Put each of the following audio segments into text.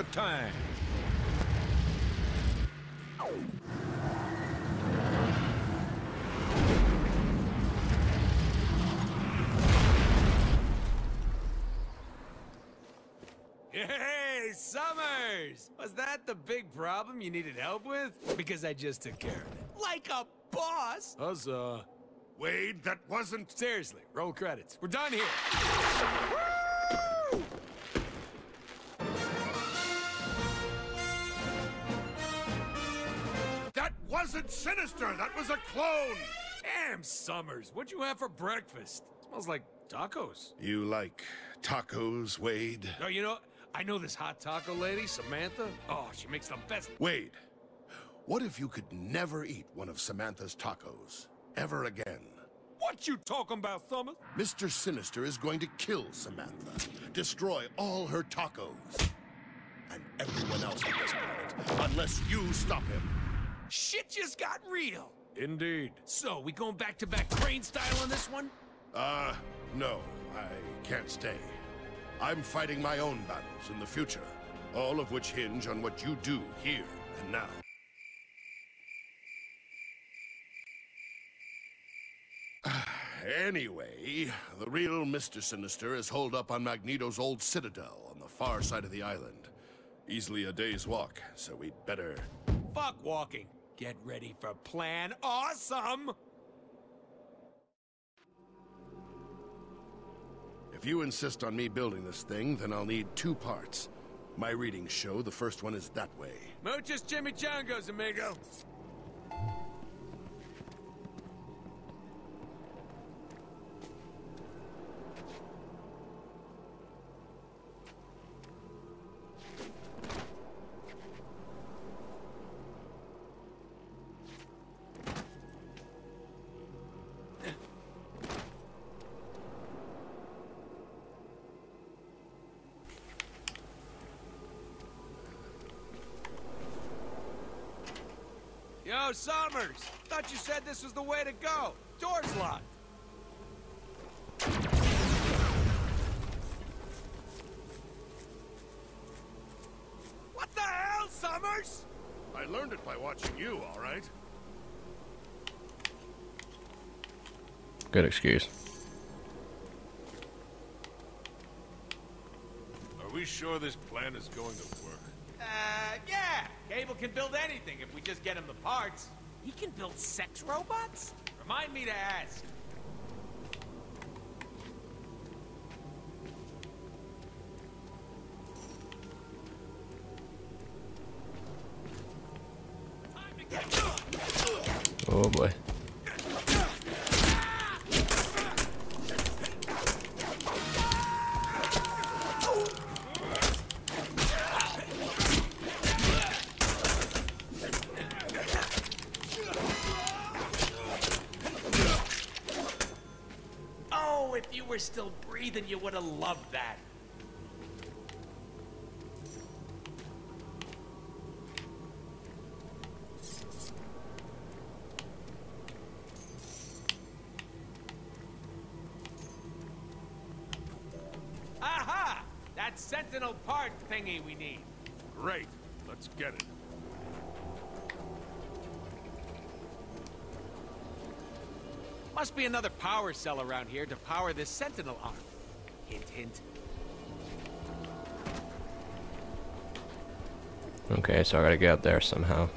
of time. Hey, Summers! Was that the big problem you needed help with? Because I just took care of it. Like a boss! Huzzah. Wade, that wasn't... Seriously, roll credits. We're done here. Woo! That wasn't Sinister! That was a clone! Damn, Summers. What'd you have for breakfast? Smells like tacos. You like tacos, Wade? No, you know... I know this hot taco lady, Samantha. Oh, she makes the best. Wade, what if you could never eat one of Samantha's tacos ever again? What you talking about, Summer? Mr. Sinister is going to kill Samantha, destroy all her tacos, and everyone else on this planet, unless you stop him. Shit just got real. Indeed. So, we going back-to-back crane style on this one? No, I can't stay. I'm fighting my own battles in the future, all of which hinge on what you do here and now. Anyway, the real Mr. Sinister is holed up on Magneto's old citadel on the far side of the island. Easily a day's walk, so we'd better... Fuck walking! Get ready for Plan Awesome! If you insist on me building this thing, then I'll need two parts. My readings show the first one is that way. Muchas chimichangas, amigo. Yo, Summers! Thought you said this was the way to go. Door's locked. What the hell, Summers? I learned it by watching you, all right? Good excuse. Are we sure this plan is going to work? Yeah! Cable can build anything if we just get him the parts. He can build sex robots? Remind me to ask. Time to get... Oh boy. If you were still breathing, you would have loved that. Aha! That Sentinel part thingy we need. Great. Let's get it. Must be another power cell around here to power this Sentinel arm. Hint, hint. Okay, so I gotta get up there somehow.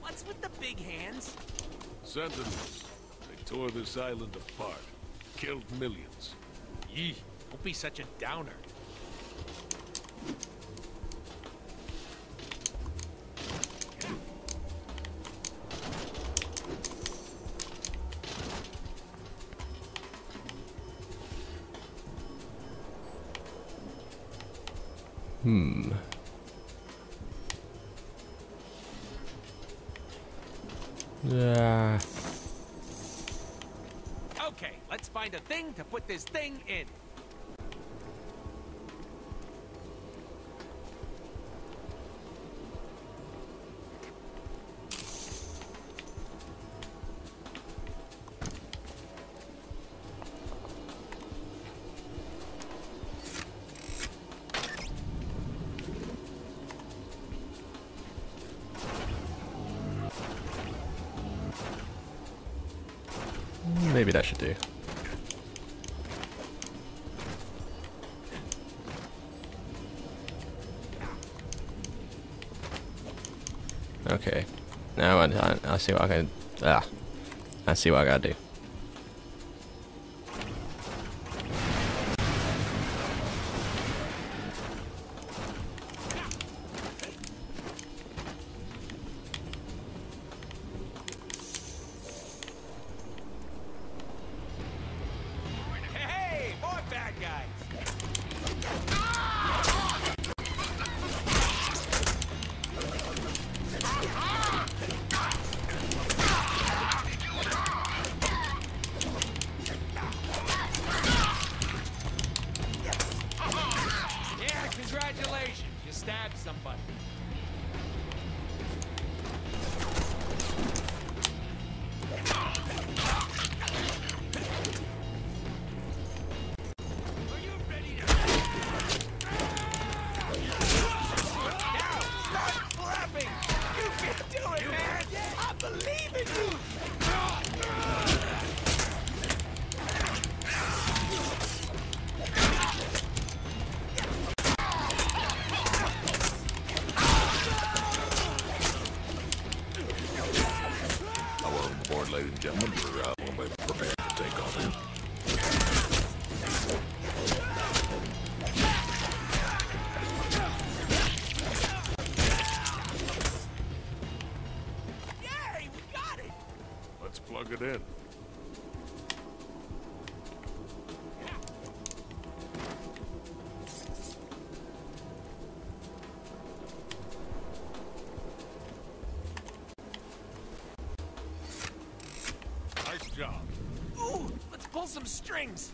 What's with the big hands? Sentinels. They tore this island apart. Killed millions. Yee, don't be such a downer. Yeah. Okay, let's find a thing to put this thing in. Maybe that should do. Okay. Now I see what I can. Ah, I see what I gotta do. Nice job. Ooh, let's pull some strings.